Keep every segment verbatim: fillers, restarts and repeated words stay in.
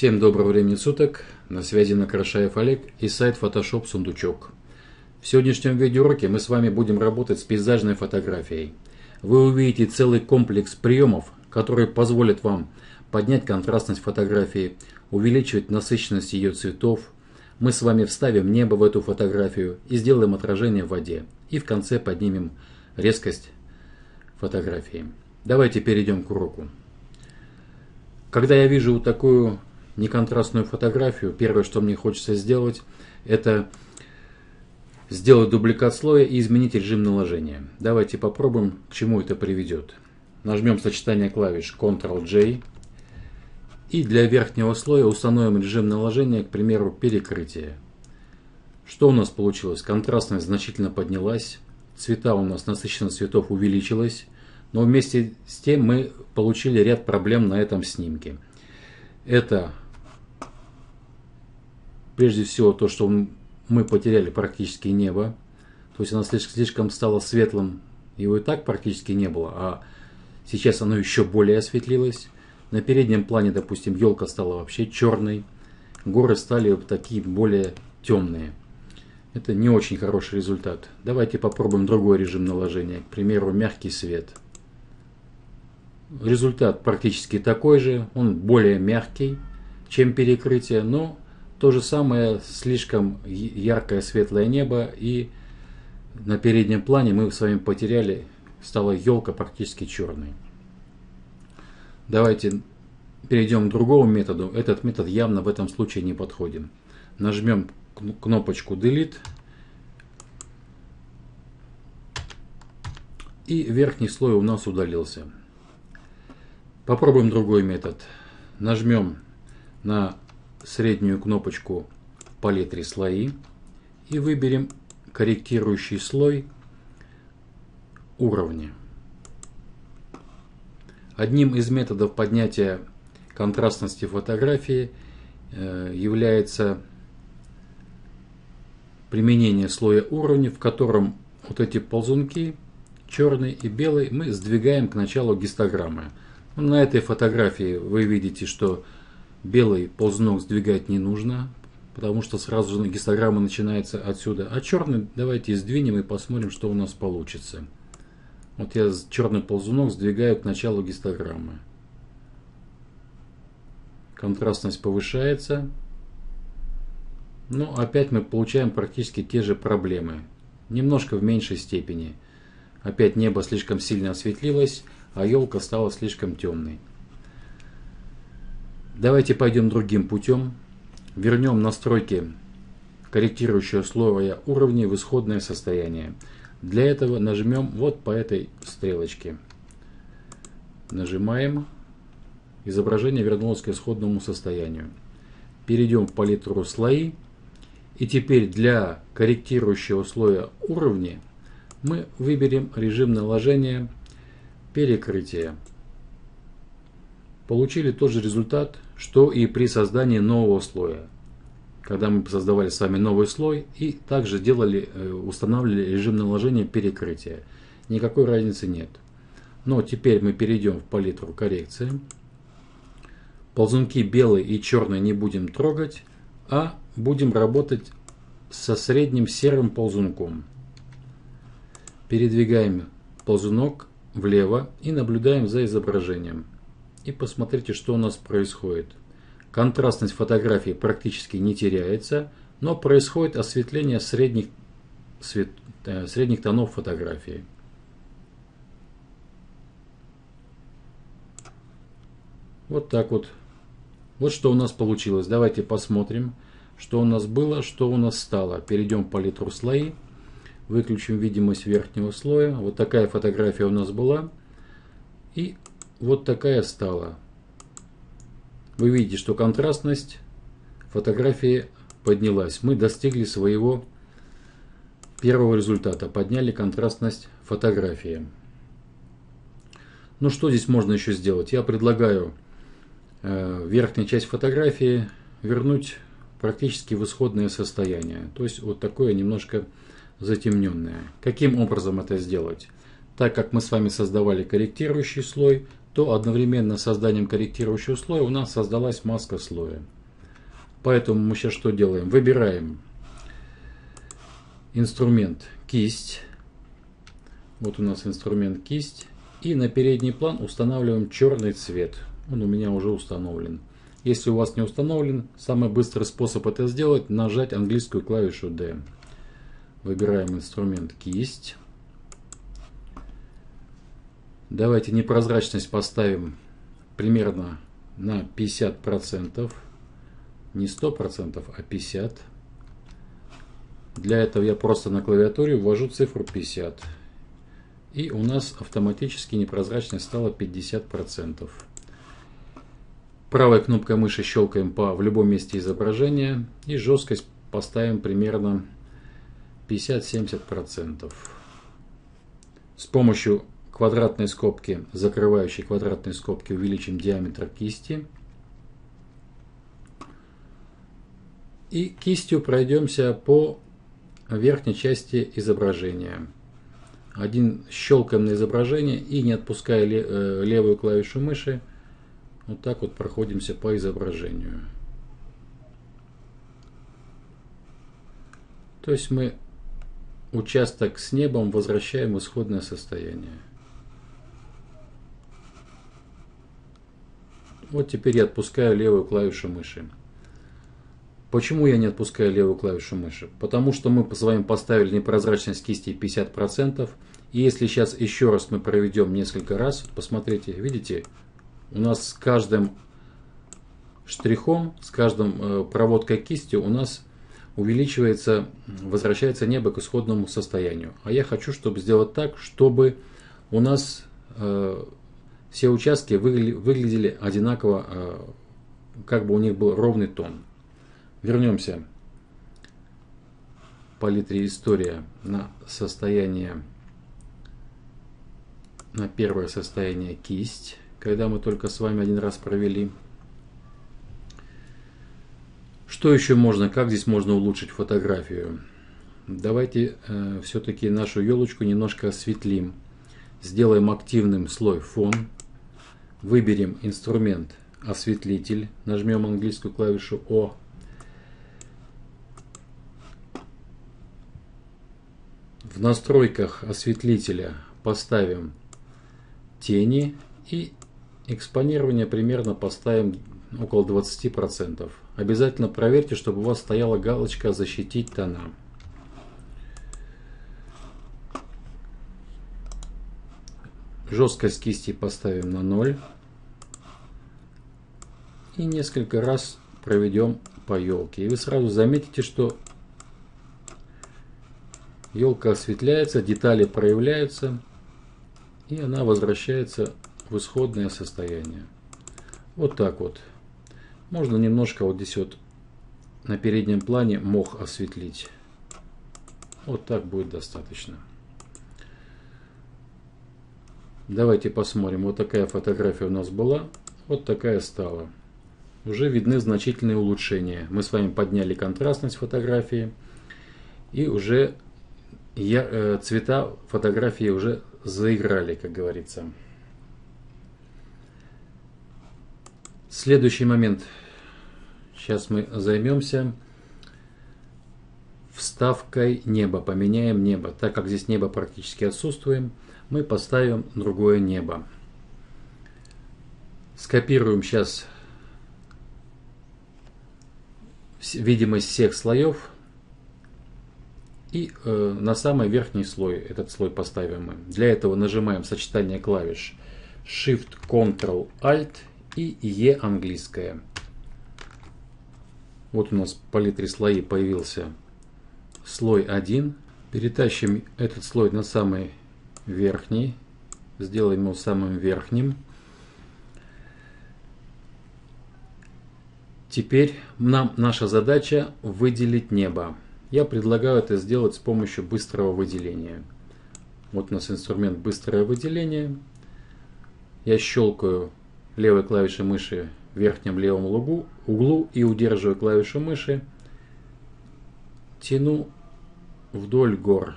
Всем доброго времени суток, на связи Накрошаев Олег и сайт Photoshop Сундучок. В сегодняшнем видеоуроке мы с вами будем работать с пейзажной фотографией. Вы увидите целый комплекс приемов, которые позволят вам поднять контрастность фотографии, увеличивать насыщенность ее цветов. Мы с вами вставим небо в эту фотографию и сделаем отражение в воде. И в конце поднимем резкость фотографии. Давайте перейдем к уроку. Когда я вижу вот такую неконтрастную фотографию, первое, что мне хочется сделать, это сделать дубликат слоя и изменить режим наложения. Давайте попробуем, к чему это приведет. Нажмем сочетание клавиш контрол джей и для верхнего слоя установим режим наложения, к примеру, перекрытие. Что у нас получилось? Контрастность значительно поднялась, цвета у нас, насыщенность цветов увеличилась. Но вместе с тем мы получили ряд проблем на этом снимке. Это прежде всего то, что мы потеряли практически небо. То есть оно слишком, слишком стало светлым. Его и так практически не было. А сейчас оно еще более осветлилось. На переднем плане, допустим, елка стала вообще черной. Горы стали такие более темные. Это не очень хороший результат. Давайте попробуем другой режим наложения. К примеру, мягкий свет. Результат практически такой же, он более мягкий, чем перекрытие, но то же самое, слишком яркое светлое небо, и на переднем плане мы с вами потеряли, стала елка практически черной. Давайте перейдем к другому методу, этот метод явно в этом случае не подходит. Нажмем кнопочку Delete и верхний слой у нас удалился. Попробуем другой метод. Нажмем на среднюю кнопочку в палитре слои и выберем корректирующий слой уровня. Одним из методов поднятия контрастности фотографии является применение слоя уровня, в котором вот эти ползунки, черный и белый, мы сдвигаем к началу гистограммы. На этой фотографии вы видите, что белый ползунок сдвигать не нужно, потому что сразу же гистограмма начинается отсюда. А черный давайте сдвинем и посмотрим, что у нас получится. Вот я черный ползунок сдвигаю к началу гистограммы. Контрастность повышается. Но опять мы получаем практически те же проблемы. Немножко в меньшей степени. Опять небо слишком сильно осветлилось, а елка стала слишком темной. Давайте пойдем другим путем. Вернем настройки корректирующего слоя уровня в исходное состояние. Для этого нажмем вот по этой стрелочке. Нажимаем. Изображение вернулось к исходному состоянию. Перейдем в палитру слои. И теперь для корректирующего слоя уровня мы выберем режим наложения перекрытие. Получили тот же результат, что и при создании нового слоя. Когда мы создавали с вами новый слой и также делали, устанавливали режим наложения перекрытия. Никакой разницы нет. Но теперь мы перейдем в палитру коррекции. Ползунки белый и черный не будем трогать, а будем работать со средним серым ползунком. Передвигаем ползунок влево и наблюдаем за изображением. И посмотрите, что у нас происходит. Контрастность фотографии практически не теряется, но происходит осветление средних, свет, э, средних тонов фотографии. Вот так вот. Вот что у нас получилось. Давайте посмотрим, что у нас было, что у нас стало. Перейдем в палитру слои. Выключим видимость верхнего слоя. Вот такая фотография у нас была. И вот такая стала. Вы видите, что контрастность фотографии поднялась. Мы достигли своего первого результата. Подняли контрастность фотографии. Ну что здесь можно еще сделать? Я предлагаю верхнюю часть фотографии вернуть практически в исходное состояние. То есть вот такое немножко затемненное. Каким образом это сделать? Так как мы с вами создавали корректирующий слой, то одновременно с созданием корректирующего слоя у нас создалась маска слоя. Поэтому мы сейчас что делаем? Выбираем инструмент кисть. Вот у нас инструмент кисть. И на передний план устанавливаем черный цвет. Он у меня уже установлен. Если у вас не установлен, самый быстрый способ это сделать — нажать английскую клавишу D. Выбираем инструмент кисть. Давайте непрозрачность поставим примерно на пятьдесят процентов. Не сто процентов, а пятьдесят процентов. Для этого я просто на клавиатуре ввожу цифру пятьдесят. И у нас автоматически непрозрачность стала пятьдесят процентов. Правой кнопкой мыши щелкаем по в любом месте изображения. И жесткость поставим примерно пятьдесят-семьдесят процентов. С помощью квадратной скобки, закрывающей квадратной скобки, увеличим диаметр кисти. И кистью пройдемся по верхней части изображения. Один щелкаем на изображение и, не отпуская левую клавишу мыши, вот так вот проходимся по изображению. То есть мы участок с небом возвращаем в исходное состояние. Вот теперь я отпускаю левую клавишу мыши. Почему я не отпускаю левую клавишу мыши? Потому что мы с вами поставили непрозрачность кисти пятьдесят процентов. И если сейчас еще раз мы проведем несколько раз, посмотрите, видите, у нас с каждым штрихом, с каждым проводкой кисти у нас увеличивается, возвращается небо к исходному состоянию. А я хочу, чтобы сделать так, чтобы у нас э, все участки выгля- выглядели одинаково, э, как бы у них был ровный тон. Вернемся в палитре история на состояние, на первое состояние кисть, когда мы только с вами один раз провели. Что еще можно, как здесь можно улучшить фотографию? Давайте э, все-таки нашу елочку немножко осветлим. Сделаем активным слой фон. Выберем инструмент осветлитель. Нажмем английскую клавишу О. В настройках осветлителя поставим тени и экспонирование примерно поставим около двадцати процентов. Обязательно проверьте, чтобы у вас стояла галочка «Защитить тона». Жесткость кисти поставим на ноль. И несколько раз проведем по елке. И вы сразу заметите, что елка осветляется, детали проявляются, и она возвращается в исходное состояние. Вот так вот. Можно немножко вот здесь вот на переднем плане мох осветлить. Вот так будет достаточно. Давайте посмотрим. Вот такая фотография у нас была, вот такая стала. Уже видны значительные улучшения. Мы с вами подняли контрастность фотографии, и уже Я, цвета фотографии уже заиграли, как говорится. Следующий момент. Сейчас мы займемся вставкой неба. Поменяем небо. Так как здесь небо практически отсутствует, мы поставим другое небо. Скопируем сейчас видимость всех слоев. И э, на самый верхний слой, этот слой поставим мы. Для этого нажимаем сочетание клавиш шифт контрол альт и E английская. Вот у нас в палитре слои появился слой один. Перетащим этот слой на самый верхний. Сделаем его самым верхним. Теперь нам наша задача выделить небо. Я предлагаю это сделать с помощью быстрого выделения. Вот у нас инструмент «Быстрое выделение». Я щелкаю левой клавишей мыши в верхнем левом углу, углу и удерживаю клавишу мыши. Тяну вдоль гор.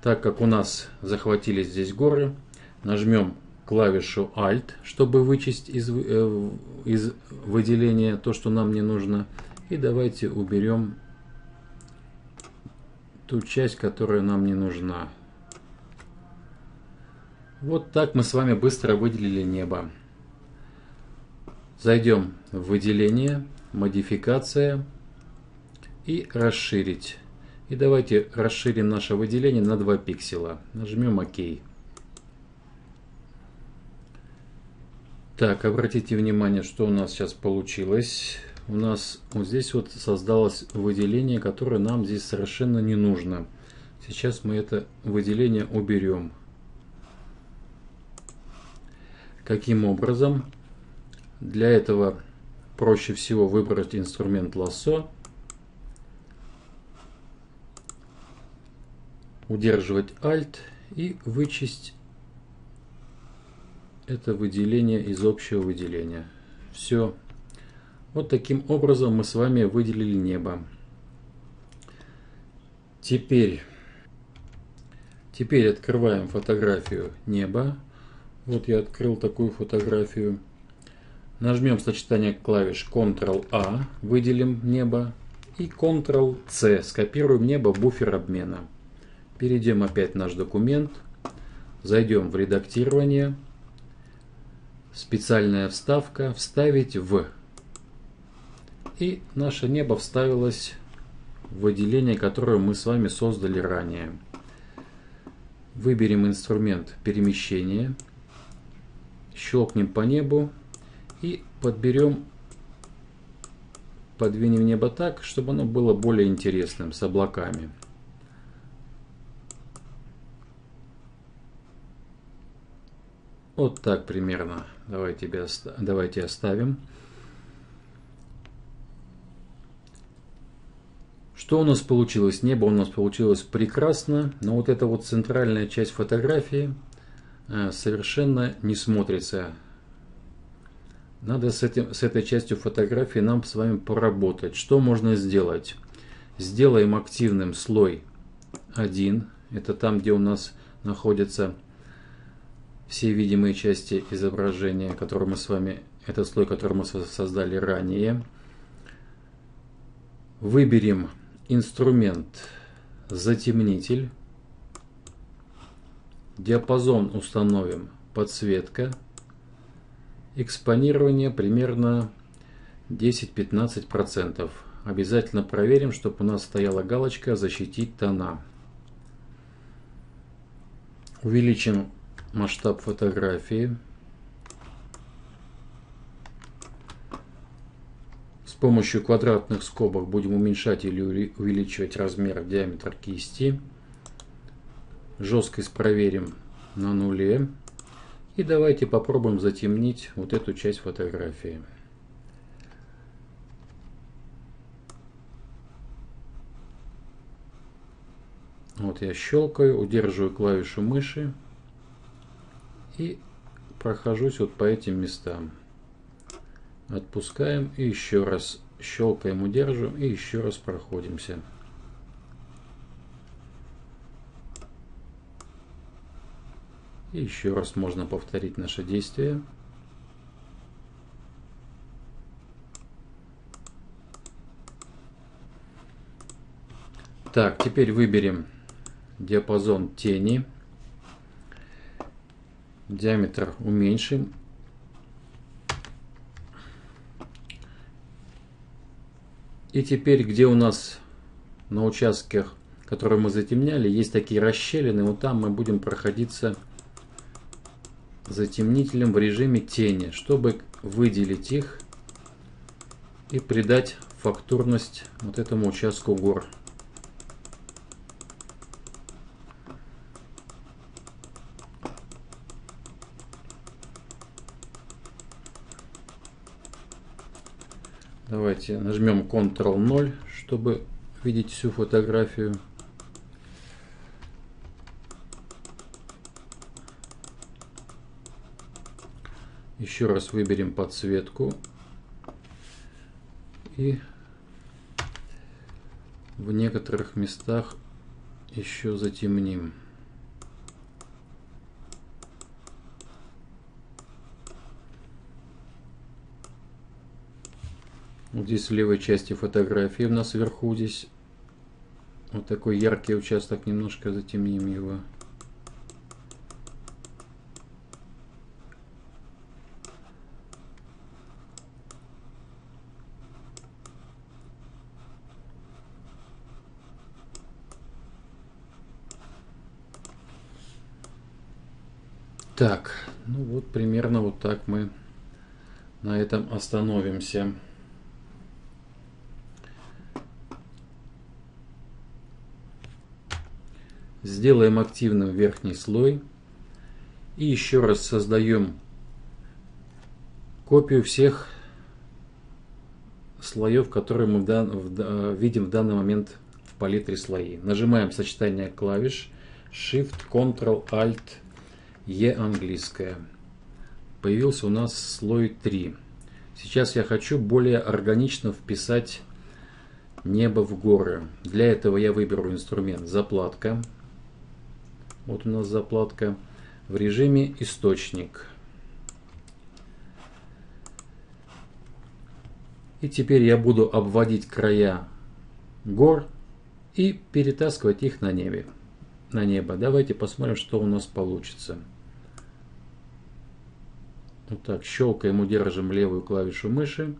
Так как у нас захватились здесь горы, Нажмем клавишу Alt, чтобы вычесть из, э, из выделения то, что нам не нужно. И давайте уберем ту часть, которая нам не нужна. Вот так мы с вами быстро выделили небо. Зайдем в выделение, модификация и расширить. И давайте расширим наше выделение на два пикселя. Нажмем ОК. Так, обратите внимание, что у нас сейчас получилось. У нас вот здесь вот создалось выделение, которое нам здесь совершенно не нужно. Сейчас мы это выделение уберем. Каким образом? Для этого проще всего выбрать инструмент лассо. Удерживать Alt и вычесть это выделение из общего выделения. Все. Вот таким образом мы с вами выделили небо. Теперь, теперь открываем фотографию неба. Вот я открыл такую фотографию. Нажмем сочетание клавиш контрол А, выделим небо, и контрол С, скопируем небо в буфер обмена. Перейдем опять в наш документ, зайдем в редактирование, специальная вставка, вставить в. И наше небо вставилось в выделение, которое мы с вами создали ранее. Выберем инструмент перемещения, щелкнем по небу и подберем, подвинем небо так, чтобы оно было более интересным, с облаками. Вот так примерно. Давайте, давайте оставим. Что у нас получилось? Небо у нас получилось прекрасно, но вот эта вот центральная часть фотографии совершенно не смотрится. Надо с, этим, с этой частью фотографии нам с вами поработать. Что можно сделать? Сделаем активным слой один. Это там, где у нас находятся все видимые части изображения, которые мы с вами, этот слой, который мы создали ранее. Выберем инструмент затемнитель, диапазон установим подсветка, экспонирование примерно десять-пятнадцать процентов. Обязательно проверим, чтобы у нас стояла галочка «Защитить тона». Увеличим масштаб фотографии. С помощью квадратных скобок будем уменьшать или увеличивать размер, диаметр кисти. Жесткость проверим на нуле. И давайте попробуем затемнить вот эту часть фотографии. Вот я щелкаю, удерживаю клавишу мыши и прохожусь вот по этим местам. Отпускаем и еще раз щелкаем, удерживаем и еще раз проходимся. И еще раз можно повторить наше действие. Так, теперь выберем диапазон тени. Диаметр уменьшим. И теперь, где у нас на участках, которые мы затемняли, есть такие расщелины, вот там мы будем проходиться затемнителем в режиме тени, чтобы выделить их и придать фактурность вот этому участку гор. Давайте нажмем контрол ноль, чтобы видеть всю фотографию. Еще раз выберем подсветку и в некоторых местах еще затемним. Здесь в левой части фотографии у нас вверху здесь вот такой яркий участок, немножко затемним его. Так, ну вот примерно вот так мы на этом остановимся. Сделаем активным верхний слой и еще раз создаем копию всех слоев, которые мы в дан... в... видим в данный момент в палитре слои. Нажимаем сочетание клавиш Shift, Ctrl, Alt, Е английская. Появился у нас слой три. Сейчас я хочу более органично вписать небо в горы. Для этого я выберу инструмент заплатка. Вот у нас заплатка. В режиме источник. И теперь я буду обводить края гор и перетаскивать их на небе. На небо. Давайте посмотрим, что у нас получится. Вот так, щелкаем, удержим левую клавишу мыши,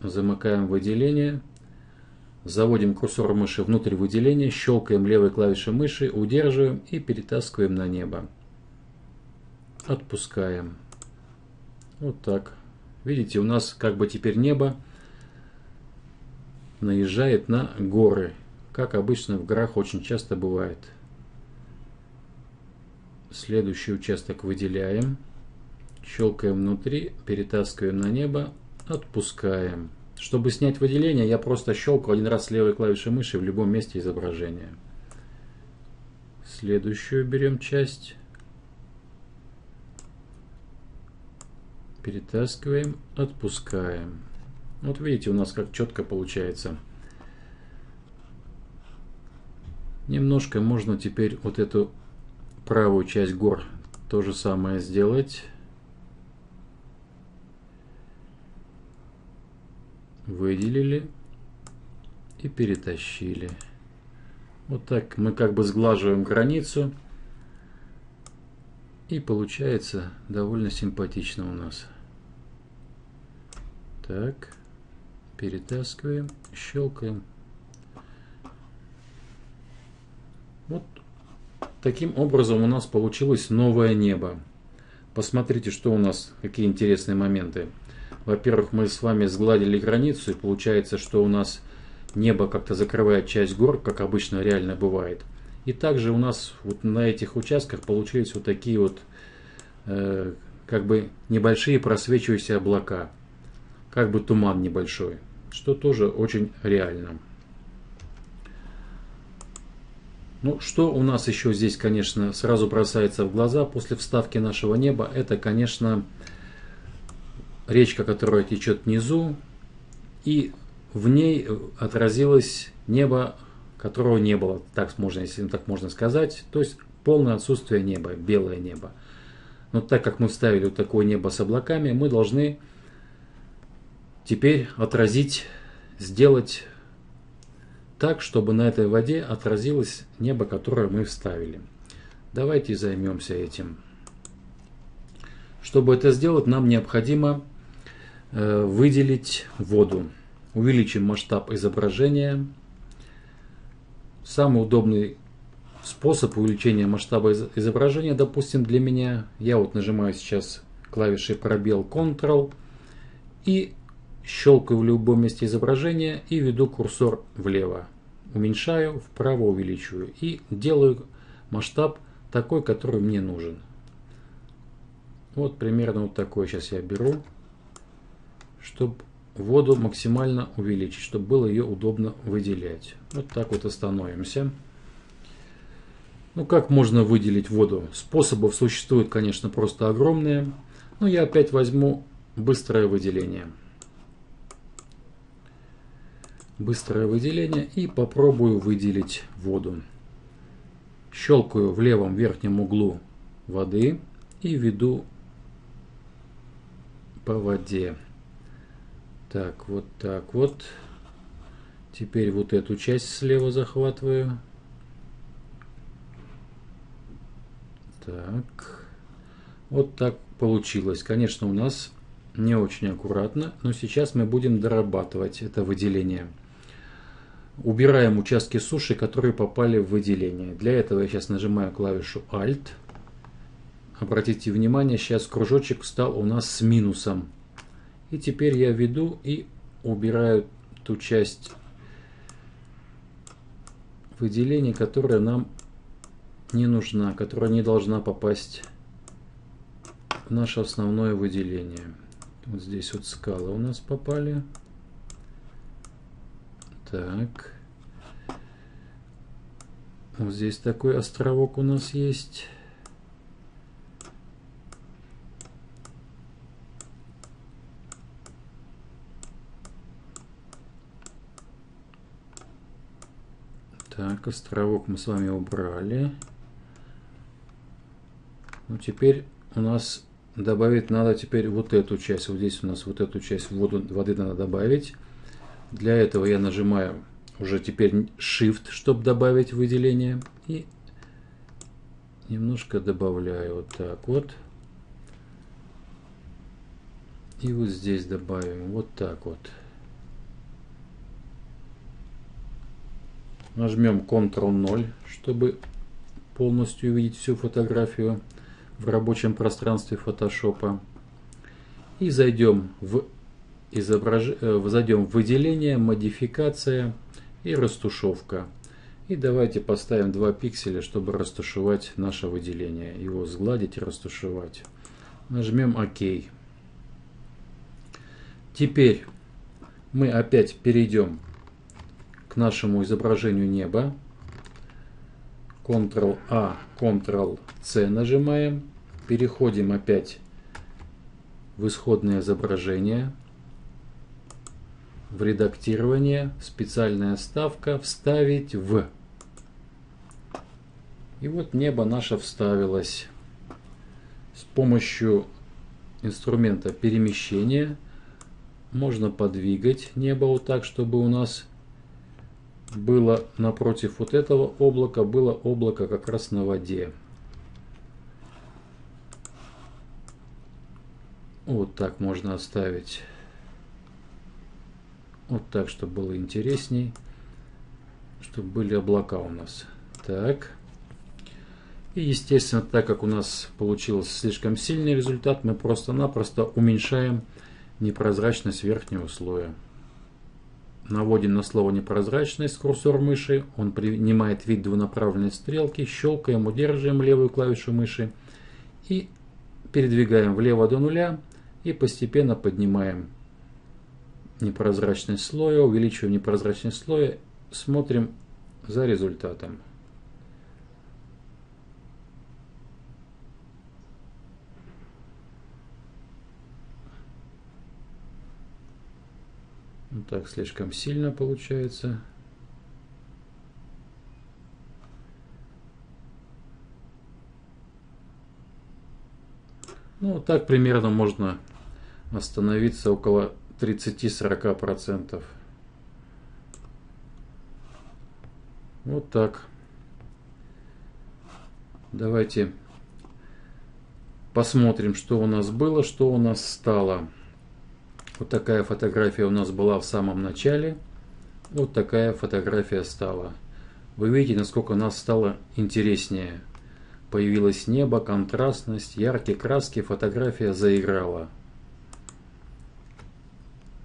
замыкаем выделение, заводим курсор мыши внутрь выделения, щелкаем левой клавишей мыши, удерживаем и перетаскиваем на небо. Отпускаем. Вот так. Видите, у нас как бы теперь небо наезжает на горы, как обычно в горах очень часто бывает. Следующий участок выделяем. Щелкаем внутри, перетаскиваем на небо, отпускаем. Чтобы снять выделение, я просто щелкаю один раз левой клавишей мыши в любом месте изображения. Следующую берем часть. Перетаскиваем, отпускаем. Вот видите, у нас как четко получается. Немножко можно теперь вот эту правую часть гор то же самое сделать. Выделили и перетащили. Вот так мы как бы сглаживаем границу. И получается довольно симпатично у нас. Так, перетаскиваем, щелкаем. Вот таким образом у нас получилось новое небо. Посмотрите, что у нас, какие интересные моменты. Во-первых, мы с вами сгладили границу, и получается, что у нас небо как-то закрывает часть гор, как обычно реально бывает. И также у нас вот на этих участках получились вот такие вот э, как бы небольшие просвечивающиеся облака, как бы туман небольшой, что тоже очень реально. Ну, что у нас еще здесь, конечно, сразу бросается в глаза после вставки нашего неба, это, конечно, речка, которая течет внизу, и в ней отразилось небо, которого не было, так можно, если так можно сказать, то есть полное отсутствие неба, белое небо. Но так как мы вставили вот такое небо с облаками, мы должны теперь отразить, сделать так, чтобы на этой воде отразилось небо, которое мы вставили. Давайте займемся этим. Чтобы это сделать, нам необходимо э, выделить воду. Увеличим масштаб изображения. Самый удобный способ увеличения масштаба изображения, допустим, для меня, я вот нажимаю сейчас клавиши пробел Ctrl и щелкаю в любом месте изображения и веду курсор влево. Уменьшаю, вправо увеличиваю. И делаю масштаб такой, который мне нужен. Вот примерно вот такой сейчас я беру, чтобы воду максимально увеличить, чтобы было ее удобно выделять. Вот так вот остановимся. Ну, как можно выделить воду? Способов существует, конечно, просто огромные. Но я опять возьму быстрое выделение. Быстрое выделение и попробую выделить воду. Щелкаю в левом верхнем углу воды и веду по воде. Так, вот так вот. Теперь вот эту часть слева захватываю. Так. Вот так получилось. Конечно, у нас не очень аккуратно, но сейчас мы будем дорабатывать это выделение. Убираем участки суши, которые попали в выделение. Для этого я сейчас нажимаю клавишу Alt. Обратите внимание, сейчас кружочек стал у нас с минусом. И теперь я веду и убираю ту часть выделения, которая нам не нужна, которая не должна попасть в наше основное выделение. Вот здесь вот скалы у нас попали. Так. Вот здесь такой островок у нас есть. Так, островок мы с вами убрали. Ну, теперь у нас добавить надо теперь вот эту часть. Вот здесь у нас вот эту часть воду, воды надо добавить. Для этого я нажимаю уже теперь Shift, чтобы добавить выделение. И немножко добавляю вот так вот. И вот здесь добавим вот так вот. Нажмем контроль ноль, чтобы полностью увидеть всю фотографию в рабочем пространстве Photoshop. И зайдем в, изображ... зайдем в выделение, модификация и растушевка. И давайте поставим два пикселя, чтобы растушевать наше выделение. Его сгладить и растушевать. Нажмем ОК. Теперь мы опять перейдем к нашему изображению неба. контроль А, контроль С нажимаем. Переходим опять в исходное изображение, в редактирование, специальная вставка, вставить в. И вот небо наше вставилось. С помощью инструмента перемещения можно подвигать небо вот так, чтобы у нас было напротив вот этого облака, было облако как раз на воде. Вот так можно оставить. Вот так, чтобы было интересней. Чтобы были облака у нас. Так. И естественно, так как у нас получился слишком сильный результат, мы просто-напросто уменьшаем непрозрачность верхнего слоя. Наводим на слово непрозрачность курсор мыши, он принимает вид двунаправленной стрелки, щелкаем, удерживаем левую клавишу мыши и передвигаем влево до нуля и постепенно поднимаем непрозрачность слоя, увеличиваем непрозрачность слоя, смотрим за результатом. Вот так слишком сильно получается. Ну, вот так примерно можно остановиться около тридцати-сорока процентов. Вот так. Давайте посмотрим, что у нас было, что у нас стало. Вот такая фотография у нас была в самом начале. Вот такая фотография стала. Вы видите, насколько у нас стало интереснее. Появилось небо, контрастность, яркие краски, фотография заиграла.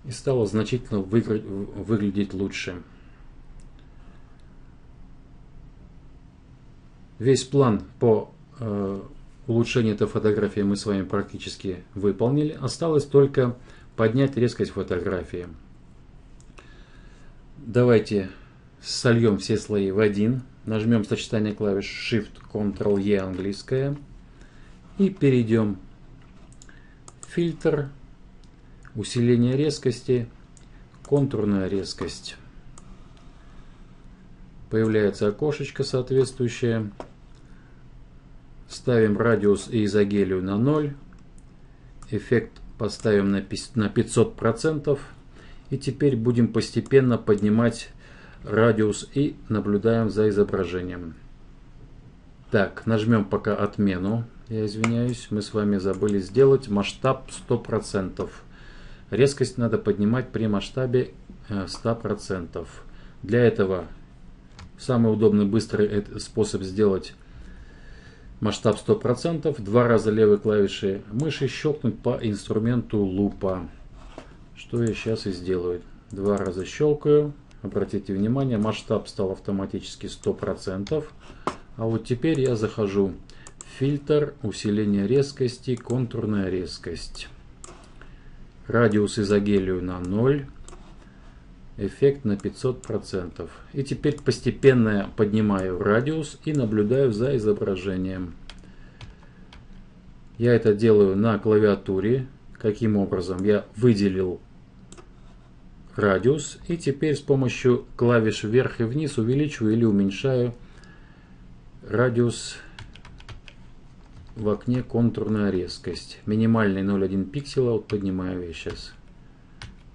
И стало значительно выгля- выглядеть лучше. Весь план по э, улучшению этой фотографии мы с вами практически выполнили. Осталось только поднять резкость фотографии. Давайте сольем все слои в один. Нажмем сочетание клавиш шифт контроль е английская. И перейдем в фильтр, усиление резкости, контурная резкость. Появляется окошечко соответствующее. Ставим радиус и изогелию на ноль. Эффект поставим на пятьсот процентов. И теперь будем постепенно поднимать радиус и наблюдаем за изображением. Так, нажмем пока отмену. Я извиняюсь, мы с вами забыли сделать масштаб сто процентов. Резкость надо поднимать при масштабе сто процентов. Для этого самый удобный, быстрый способ сделать масштаб сто процентов. Два раза левой клавишей мыши щелкнуть по инструменту лупа. Что я сейчас и сделаю. Два раза щелкаю. Обратите внимание, масштаб стал автоматически сто процентов. А вот теперь я захожу в фильтр, усиление резкости, контурная резкость. Радиус изогелию на ноль. Эффект на пятьсот процентов. И теперь постепенно поднимаю радиус и наблюдаю за изображением. Я это делаю на клавиатуре. Каким образом? Я выделил радиус и теперь с помощью клавиш вверх и вниз увеличиваю или уменьшаю радиус в окне контурная резкость. Минимальный ноль целых одна десятая пикселя. Вот поднимаю я сейчас.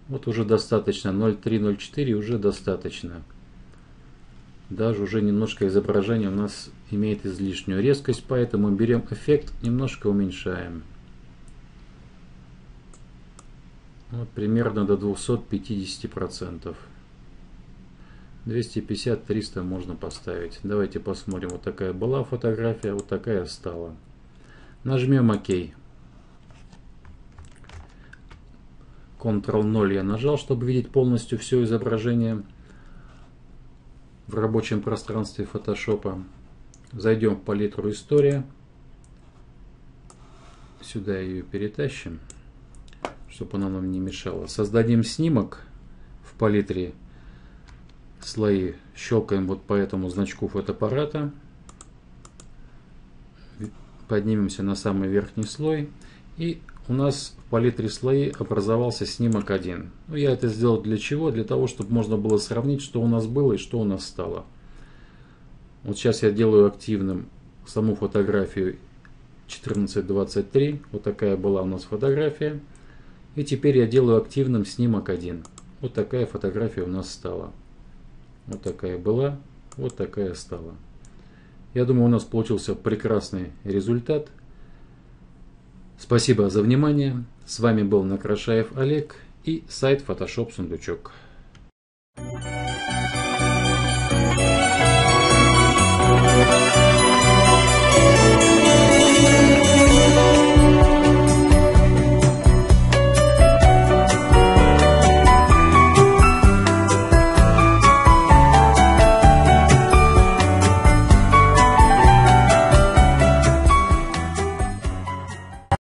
Вот уже достаточно. ноль целых три, ноль целых четыре уже достаточно. Даже уже немножко изображение у нас имеет излишнюю резкость, поэтому берем эффект, немножко уменьшаем. Вот примерно до двухсот пятидесяти процентов. двести пятьдесят - триста можно поставить. Давайте посмотрим. Вот такая была фотография, вот такая стала. Нажмем ОК. контрол ноль я нажал, чтобы видеть полностью все изображение в рабочем пространстве Photoshop. Зайдем в палитру «История». Сюда ее перетащим, чтобы она нам не мешала. Создадим снимок в палитре слои. Щелкаем вот по этому значку фотоаппарата. Поднимемся на самый верхний слой. И у нас в палитре слои образовался снимок один. Ну, я это сделал для чего? Для того, чтобы можно было сравнить, что у нас было и что у нас стало. Вот сейчас я делаю активным саму фотографию четырнадцать двадцать три. Вот такая была у нас фотография. И теперь я делаю активным снимок один. Вот такая фотография у нас стала. Вот такая была, вот такая стала. Я думаю, у нас получился прекрасный результат. Спасибо за внимание. С вами был Накрошаев Олег и сайт Photoshop Сундучок.